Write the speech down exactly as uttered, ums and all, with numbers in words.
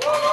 Woo!